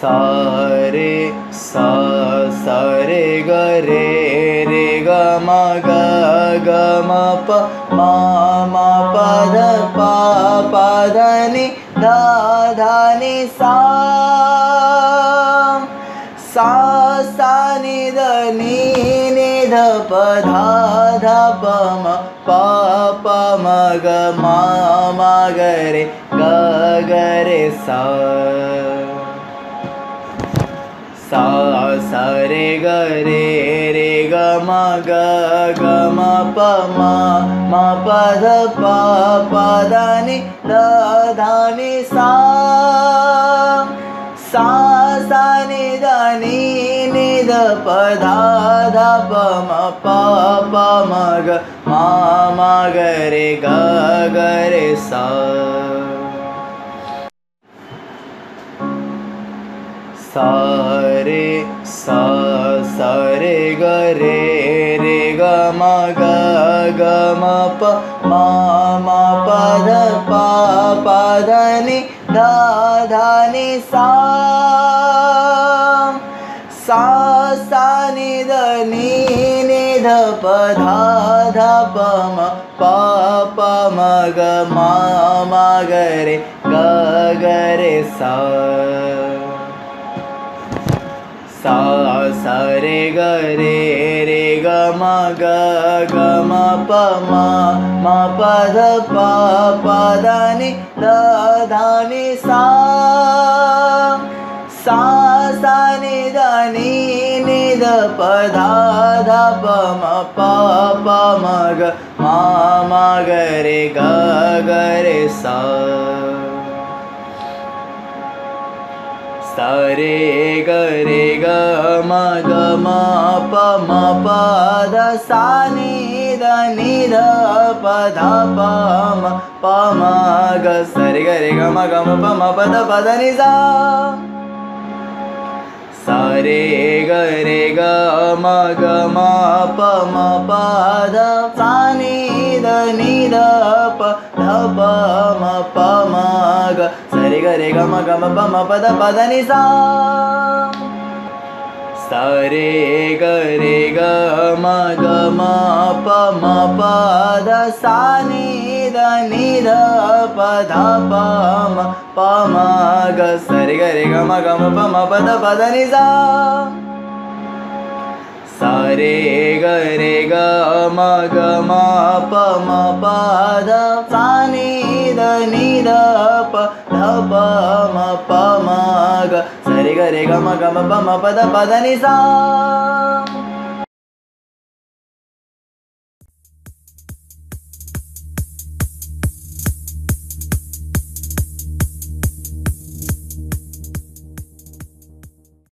sa re ga ma pa da ni sa ni da pa ma ma ga re sa re ga ma pa da ni sa ni da pa ma ga re sa re ga ma pa da ni sa ni da pa ma ga re sa re ga ma pa da ni sa ni da pa ma ga re sa re ga ma pa da sa ni pa ma ga sa re ga ma pa ni re ga ma pa da sa ni pa ma ga sa re ga ma pa da ni sa re ga ma pa da sa ni pa ma ga sa re ga ma pa da ni sa re ga ma pa da sa ni pa ma ga sa re ga ma pa da ni sa